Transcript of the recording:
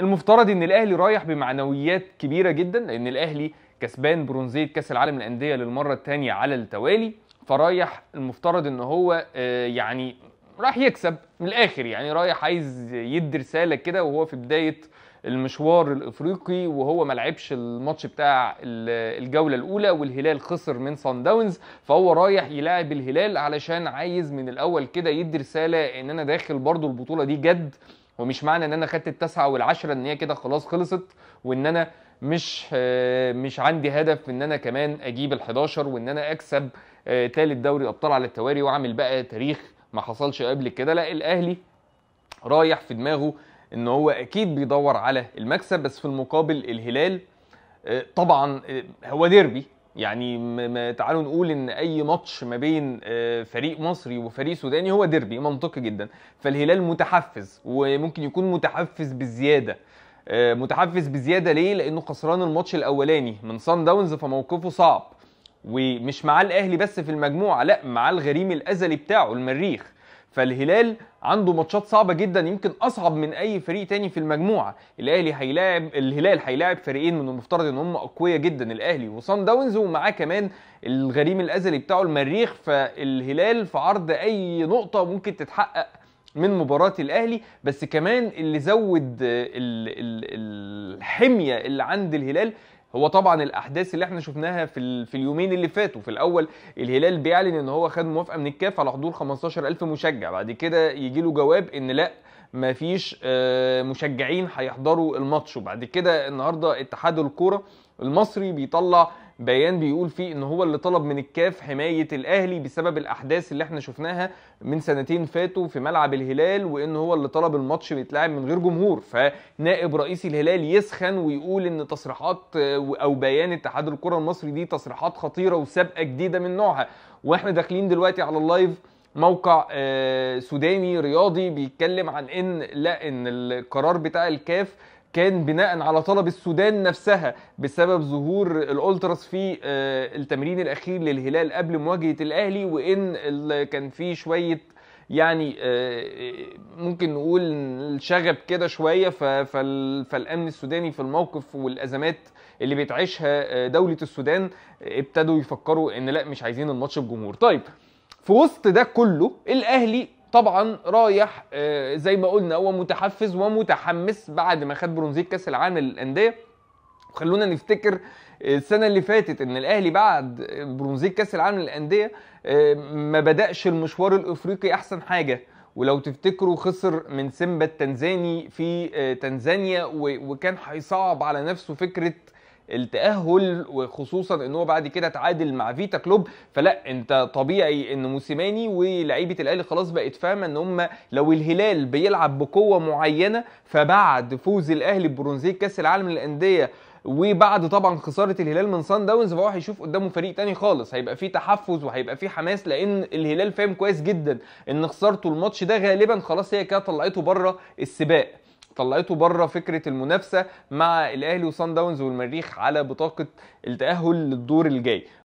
المفترض ان الاهلي رايح بمعنويات كبيره جدا، لان الاهلي كسبان برونزيه كاس العالم للانديه للمره الثانيه على التوالي، فرايح المفترض ان هو يعني رايح يكسب من الاخر، يعني رايح عايز يدي رساله كده وهو في بدايه المشوار الافريقي، وهو ما لعبش الماتش بتاع الجوله الاولى والهلال خسر من صن داونز، فهو رايح يلاعب الهلال علشان عايز من الاول كده يدي رساله ان انا داخل برضو البطوله دي جد، ومش معنى ان انا خدت التسعه والعشره ان هي كده خلاص خلصت، وان انا مش عندي هدف ان انا كمان اجيب ال11 وان انا اكسب ثالث دوري ابطال على التوالي واعمل بقى تاريخ ما حصلش قبل كده. لا، الاهلي رايح في دماغه ان هو اكيد بيدور على المكسب، بس في المقابل الهلال طبعا هو ديربي، يعني تعالوا نقول ان اي ماتش ما بين فريق مصري وفريق سوداني هو ديربي، منطقي جدا. فالهلال متحفز، وممكن يكون متحفز بزياده. ليه؟ لانه خسران الماتش الاولاني من صن داونز، فموقفه صعب، ومش مع الاهلي بس في المجموعه، لا مع الغريم الازلي بتاعه المريخ. فالهلال عنده ماتشات صعبه جدا، يمكن اصعب من اي فريق تاني في المجموعه. الهلال هيلاعب فريقين من المفترض ان هم اقوياء جدا، الاهلي وصن داونز، ومعاه كمان الغريم الازلي بتاعه المريخ. فالهلال في عرض اي نقطه ممكن تتحقق من مباراه الاهلي، بس كمان اللي زود الحميه اللي عند الهلال هو طبعا الاحداث اللي احنا شفناها في اليومين اللي فاتوا. في الاول الهلال بيعلن ان هو خد موافقه من الكاف على حضور 15000 مشجع، بعد كده يجي له جواب ان لا مفيش مشجعين هيحضروا الماتش، وبعد كده النهارده اتحاد الكرة المصري بيطلع بيان بيقول فيه ان هو اللي طلب من الكاف حمايه الاهلي بسبب الاحداث اللي احنا شفناها من سنتين فاتوا في ملعب الهلال، وان هو اللي طلب الماتش بيتلعب من غير جمهور. فنائب رئيس الهلال يسخن ويقول ان تصريحات او بيان اتحاد الكره المصري دي تصريحات خطيره وسابقه جديده من نوعها. واحنا داخلين دلوقتي على اللايف موقع سوداني رياضي بيتكلم عن ان لا، ان القرار بتاع الكاف كان بناء على طلب السودان نفسها بسبب ظهور الألتراس في التمرين الأخير للهلال قبل مواجهة الأهلي، وإن كان في شوية يعني ممكن نقول شغب كده شوية، فالأمن السوداني في الموقف والأزمات اللي بتعيشها دولة السودان ابتدوا يفكروا إن لا، مش عايزين الماتش بجمهور. طيب، في وسط ده كله الأهلي طبعا رايح زي ما قلنا هو متحفز ومتحمس بعد ما خد برونزيه كاس العالم للانديه. وخلونا نفتكر السنه اللي فاتت ان الاهلي بعد برونزيه كاس العالم للانديه ما بداش المشوار الافريقي احسن حاجه، ولو تفتكروا خسر من سيمبا التنزاني في تنزانيا، وكان هيصعب على نفسه فكره التأهل، وخصوصا ان هو بعد كده تعادل مع فيتا كلوب. فلا، انت طبيعي ان موسيماني ولاعيبه الاهلي خلاص بقت فاهمه ان هم لو الهلال بيلعب بقوه معينه، فبعد فوز الاهلي ببرونزيه كاس العالم للانديه وبعد طبعا خساره الهلال من صن داونز، فهو هيشوف قدامه فريق تاني خالص، هيبقى فيه تحفز وهيبقى فيه حماس، لان الهلال فاهم كويس جدا ان خسارته الماتش ده غالبا خلاص هي كده طلعته بره السباق، طلعته بره فكره المنافسه مع الاهلي وصن داونز والمريخ على بطاقه التاهل للدور الجاي.